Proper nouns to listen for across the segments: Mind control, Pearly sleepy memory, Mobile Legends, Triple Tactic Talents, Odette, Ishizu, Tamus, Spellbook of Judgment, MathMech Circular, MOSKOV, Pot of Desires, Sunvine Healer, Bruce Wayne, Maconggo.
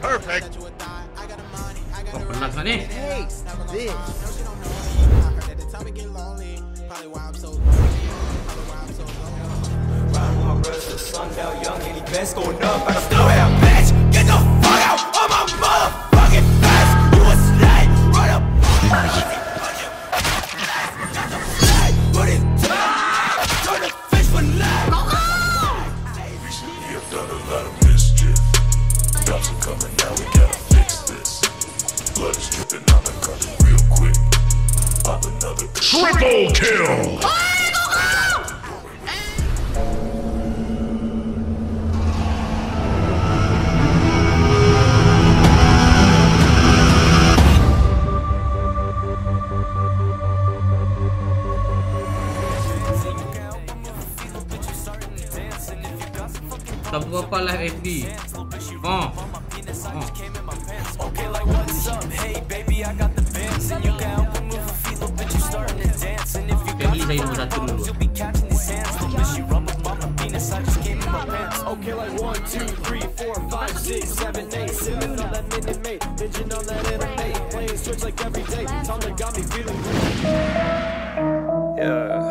Perfect. Open that money. Taste this. Get the fuck out of my motherfucking face. You a slave. Run up. Got the flag. Put it down. Turn the fish for life. We have done a lot of mischief. Cops are coming now. We gotta fix this. Blood is dripping on the carpet real quick. Pop another triple kill. Double pala FB. Okay, like what's up? Hey baby, I got the bands and you can help me move your feet, little bitch, you starting to dance and if you got the bands, you'll be catching these hands, little bitch, you run with mama penis, I just came in my pants. Okay, like 1, 2, 3, 4, 5, 6, 7, 8, 7 on that minute mate. Did you know that anime playing switch like every day? Time that got me feeling good. Yeah.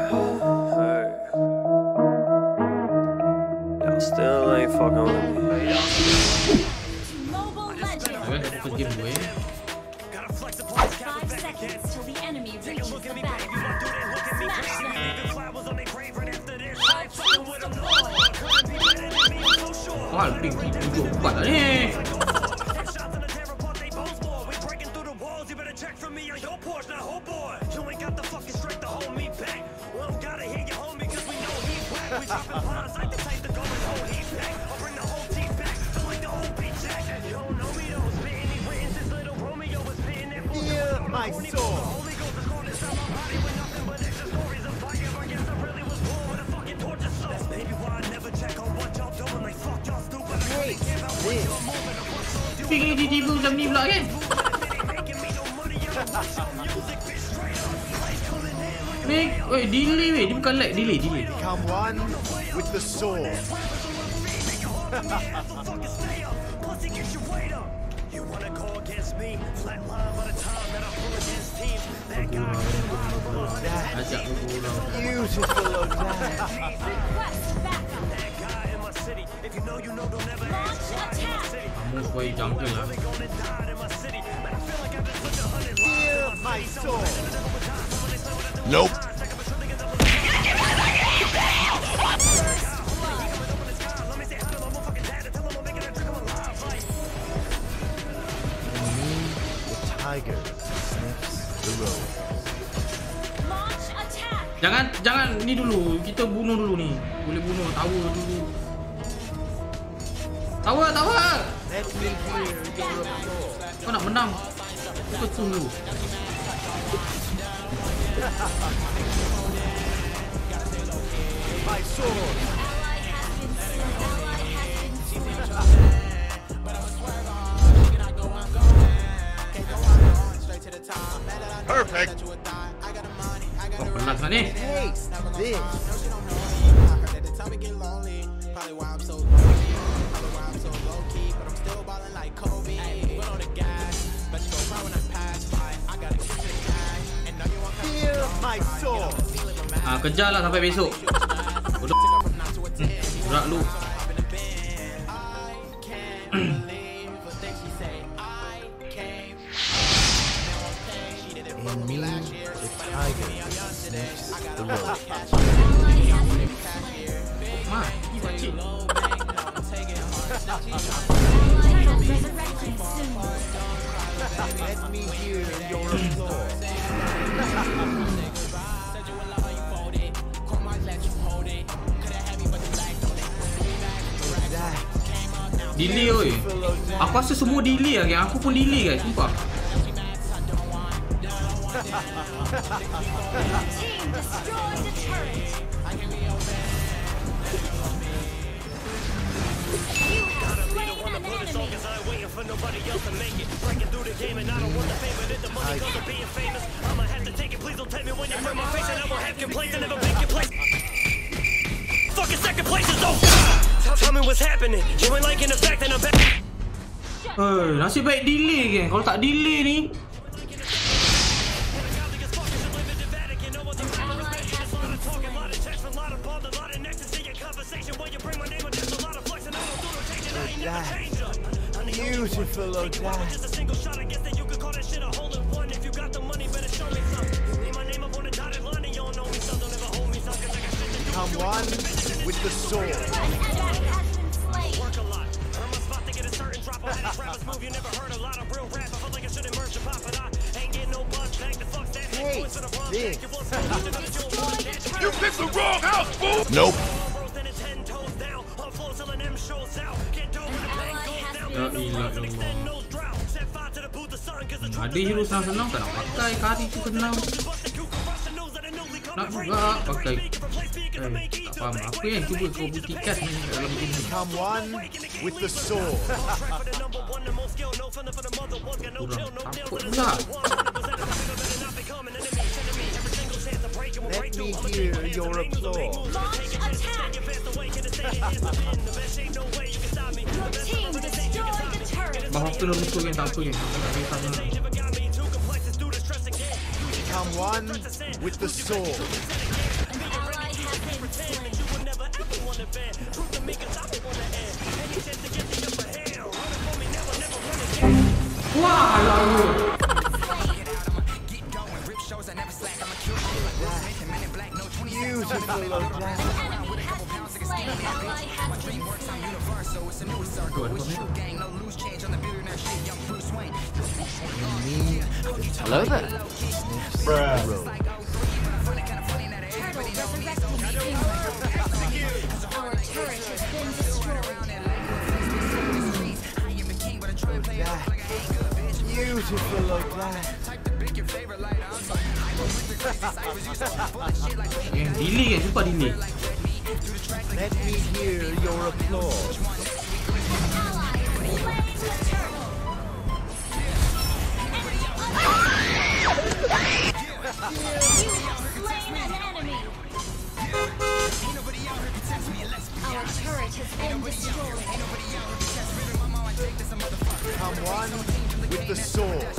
Still ain't fucking with me. Mobile Legends. Gotta flex the plot. 5 seconds till the enemy reaches the back. My soul. Come on with the sword. You wanna go against me? Flatline by the time that I pull against teams. That guy can model on that. Beautiful of that. Request backup. That guy in my city. If you know, don't ever ask. Almost way jumped in. I'm gonna die in my city. Man, I feel like I've been put to 100 lives. My soul. Nope. Tiger sniffs the road. Launch attack. Jangan ni dulu, kita bunuh dulu ni. Boleh bunuh tower dulu. Tower. Let me clear. Kau nak menang. Kau tunggu. My sword. Perfect. Open that money. Taste this. Feel my soul. Kejarlah sampai besok. Bodoh. Gerak lu. Let me hear your floor. Said you would love how you fold it. Call my let you hold it. Could have had me but the back on it. Be back, correct. Delay oi. Aku rasa semua delay lagi. Aku pun delay guys, sumpah. For nobody else to make it, breaking through the game, and I don't want the fame, but if the money comes to being famous, I'ma have to take it. Please don't take me when you're in my face, and I won't have complaints, and never make your place. Fucking second place is no. Tell me what's happening. You ain't liking the fact that I'm back. Nasib baik delay kan. Kalau tak delay ni beautiful old guy. Come on with the sword. Work a lot. Earn my spot to get a certain drop on this rapper's move. You never heard a lot of real rap. I feel like I should immerse your pop, but I ain't getting no buzz. Thank the fuck that. You picked the wrong house, fool! Nope. Ada hero senang-senang tak nak pakai, kari tu senang. Nak juga pakai. Tak faham apa yang cuba kau buktikan ni dalam ini. Come one with the soul. Kurang takut lah. Let me hear your applause. Launch attack! Come one with the soul. Wow! My dream works on universal. It's a new circle. It's true gang. No loose change on the billionaire shit. Young Bruce Wayne. Hello there. Beautiful old guy. Yang delay kan, lupa delay. Let me hear your applause. Come one with the sword. Holy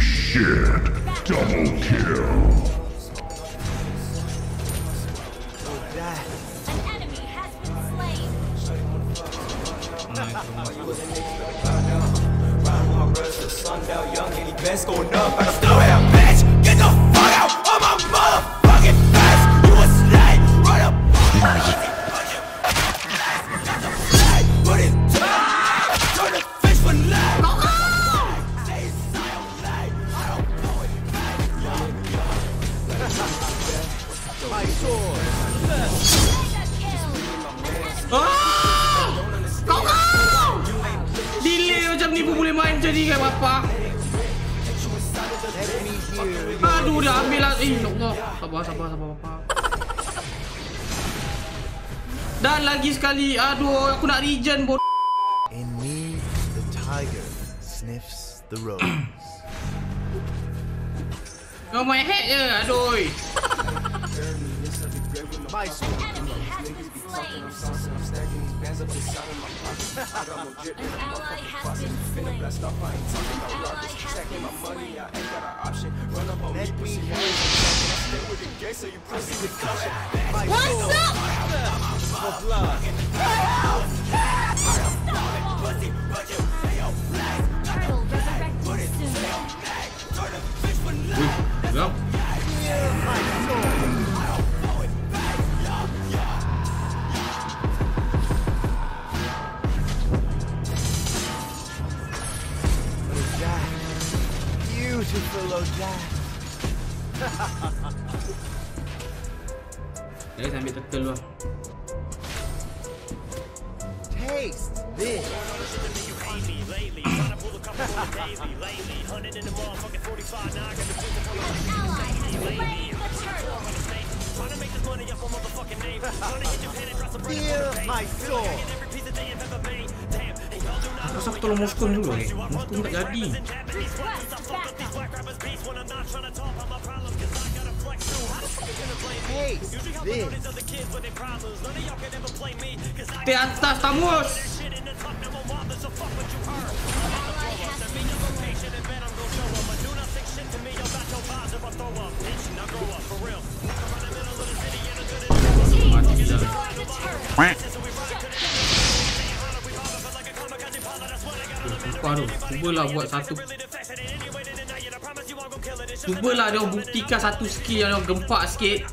shit! Double kill! An enemy has been slain! Get the fuck out of my motherfucking face! You a slave! Run up! Put his time! Turn the fish for life! Delay macam ni pun boleh main macam ni kan bapak. Aduh dah ambil lah. Allah. Sabar bapak. Dan lagi sekali. Aduh aku nak regen bodoh. In me the tiger sniffs the rose. Oh my head je. Aduh. My soul. Guys, ambil turtle lah. Taste this. Feel my soul. Terus aku tolong Moskov dulu ni. Moskov tak jadi. Di atas Tamus. Aduh, cubalah buat satu. Cubalah dia buktikan satu skill yang dia gempak sikit.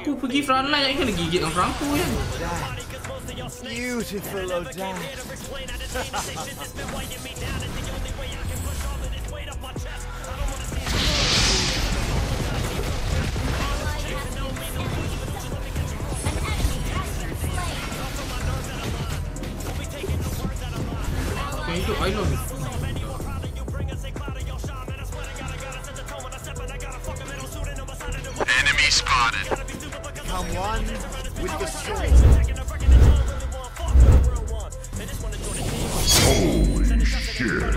Aku pergi frontline yang kena gigit dengan perangku kan. Beautiful Odette. Itu Aylon. Enemy spotted. Come one with the sword. Holy shit.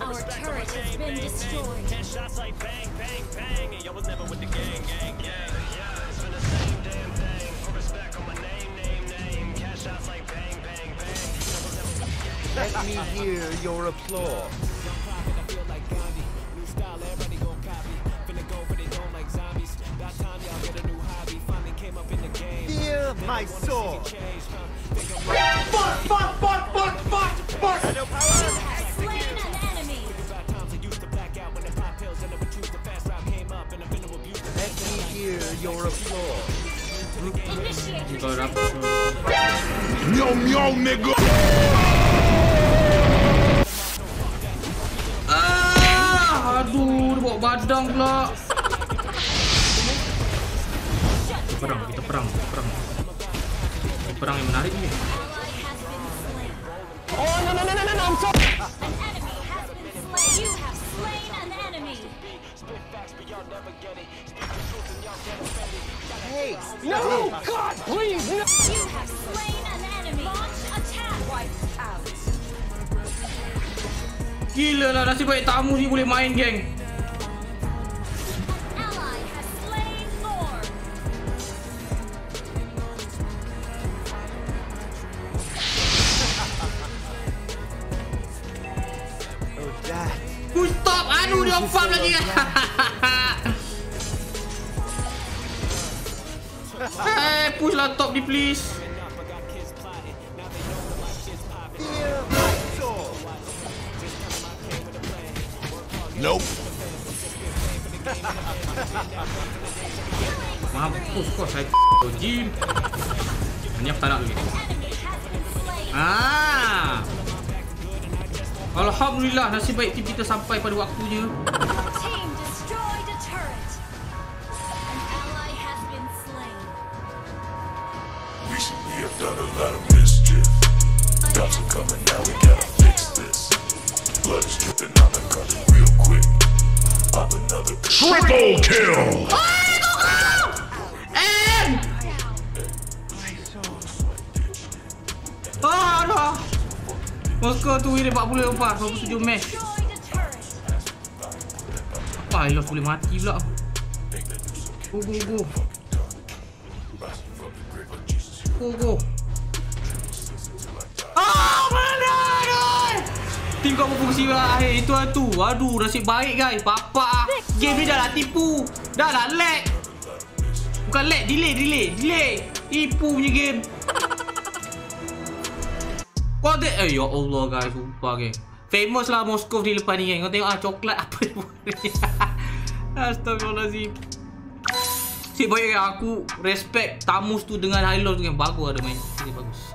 Our turret has been destroyed. Headshots like bang, bang, bang. Yo was never with the gang, gang, gang. Yeah, it's been the same damn thing. For respect on my name. Sounds like bang, bang, bang. Let me hear your applause. Fear my soul. Fuck, fuck, fuck, fuck, fuck, fuck. Let me hear your applause. Yum yum nigga. Ah, aduh, bawa badang pula. Kita perang. Ini perang yang menarik ni. Oh no, I'm sorry. You have slain an enemy. Hey, no, God, please, no. You have slain an enemy. Launch attack. Wipe out. Gila lah, nasib baik tamu ni boleh main, geng. Ally has slain Lord. Oh, that. Who stop? Anu dia faham lagi. Hey, push lah top ni please. Nope. Mampus kau saya gym. Hanya tak nak lagi. Ah. Alhamdulillah, nasib baik tim kita sampai pada waktunya. Done a lot of mischief. Cops are coming now, we gotta fix this. Blood is dripping on the cousin real quick. Pop another triple kill. And oh no, Moscow tu ini 44, 47 match. Apa Ilos boleh mati pula? Go. Go. Oh, mana oi? Tim kau berfungsi lah. Hey, itu lah tu. Aduh, nasib baik guys. Bapak ah. Game ni dah lah tipu. Dah lah lag. Bukan lag, delay. Tipu punya game. Kau tengok. Eh, ya Allah guys. Sumpah guys. Famous lah Moskov ni lepas ni kan. Kau tengok ah, coklat apa ni. Astagfirullahaladzim. Sebab baik aku respect Tamus tu dengan Hylon tu yang bagus ada main. Dia bagus.